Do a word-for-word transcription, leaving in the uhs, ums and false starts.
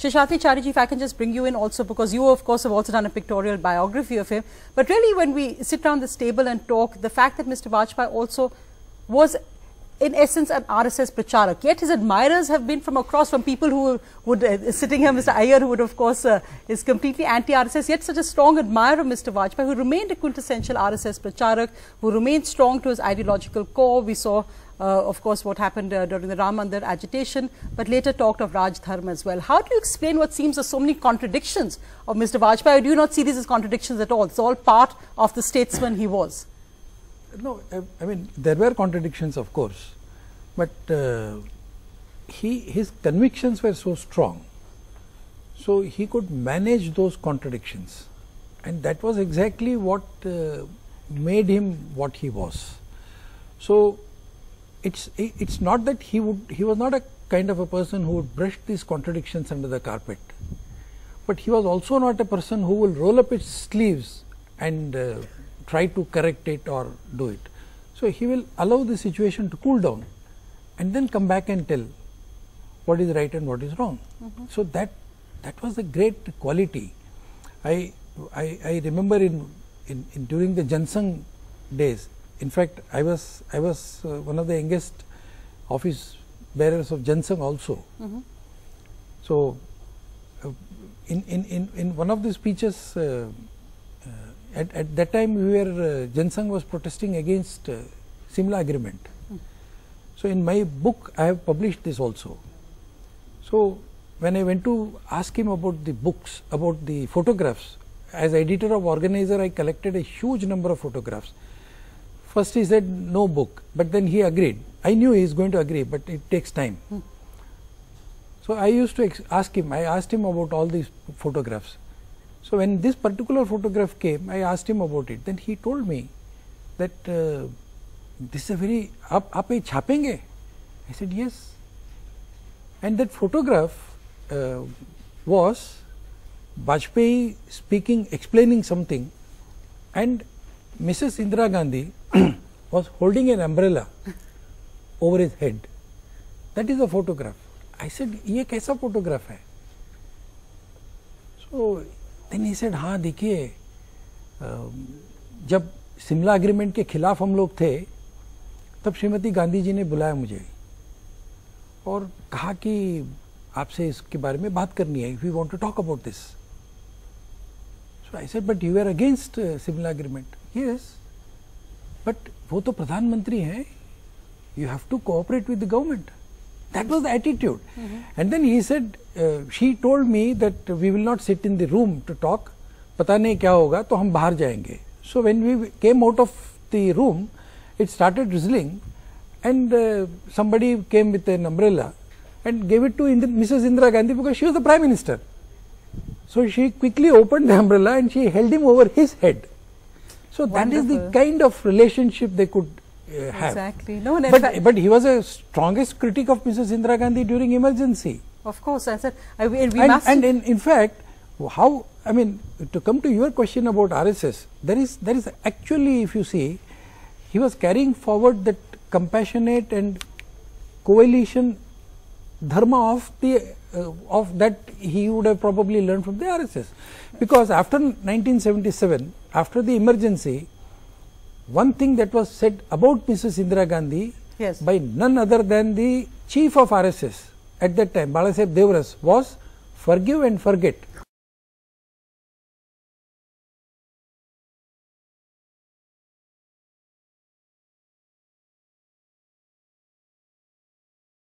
Seshadri Chariji, if I can just bring you in also, because you of course have also done a pictorial biography of him, but really when we sit around this table and talk, the fact that Mister Vajpayee also was in essence an R S S pracharak, yet his admirers have been from across, from people who would, uh, sitting here Mister Iyer, who would of course uh, is completely anti-R S S, yet such a strong admirer of Mister Vajpayee, who remained a quintessential R S S pracharak, who remained strong to his ideological core. We saw Uh, of course what happened uh, during the Ram Mandir agitation, but later talked of Raj Dharma as well. How do you explain what seems as so many contradictions of Mister Vajpayee, or do you not see these as contradictions at all? It's all part of the statesman he was. No, I, I mean there were contradictions of course, but uh, he, his convictions were so strong, so he could manage those contradictions, and that was exactly what uh, made him what he was. So It's, it's not that he would, he was not a kind of a person who would brush these contradictions under the carpet, but he was also not a person who will roll up his sleeves and uh, try to correct it or do it. So he will allow the situation to cool down and then come back and tell what is right and what is wrong. Mm-hmm. So that, that was a great quality. I, I, I remember in, in, in during the Jansang days, in fact, I was I was uh, one of the youngest office bearers of Jansang also. Mm-hmm. So, uh, in, in in in one of the speeches uh, uh, at at that time we were uh, Jansang was protesting against uh, Simla agreement. Mm. So in my book I have published this also. So when I went to ask him about the books, about the photographs, as editor of Organizer, I collected a huge number of photographs. First he said no book, but then he agreed. I knew he is going to agree, but it takes time. Hmm. So I used to ask him, I asked him about all these photographs. So when this particular photograph came, I asked him about it. Then he told me that uh, this is a very, aap, aap ye chhapenge? I said yes. And that photograph uh, was Vajpayee speaking, explaining something, and Missus Indira Gandhi was holding an umbrella over his head. That is a photograph. I said, "Ye kaisa photograph hai?" So then he said, "हाँ देखिए, जब Shimla agreement के खिलाफ हम लोग थे, तब श्रीमती गांधी जी ने बुलाया मुझे और कहा कि आपसे इसके बारे में बात करनी है. We want to talk about this." So I said, "But you were against uh, Simla agreement." "Yes, but वो तो प्रधानमंत्री हैं. You have to cooperate with the government." That was the attitude. Mm-hmm. And then he said, uh, she told me that we will not sit in the room to talk. पता नहीं क्या होगा तो हम बाहर जाएंगे. So when we came out of the room, it started drizzling, and uh, somebody came with an umbrella and gave it to Ind Missus Indira Gandhi, because she was the Prime Minister. So she quickly opened the umbrella and she held him over his head. So Wonderful. That is the kind of relationship they could uh, have. Exactly. No, no, but, but he was a strongest critic of Missus Indira Gandhi during emergency. Of course, I said, I, we and, must... And in, in fact, how, I mean, to come to your question about R S S, there is, there is actually, if you see, he was carrying forward that compassionate and coalition dharma of the Uh, of that he would have probably learned from the R S S, because after nineteen seventy-seven, after the emergency, one thing that was said about Missus Indira Gandhi, yes, by none other than the chief of R S S at that time, Balasaheb Deoras, was forgive and forget.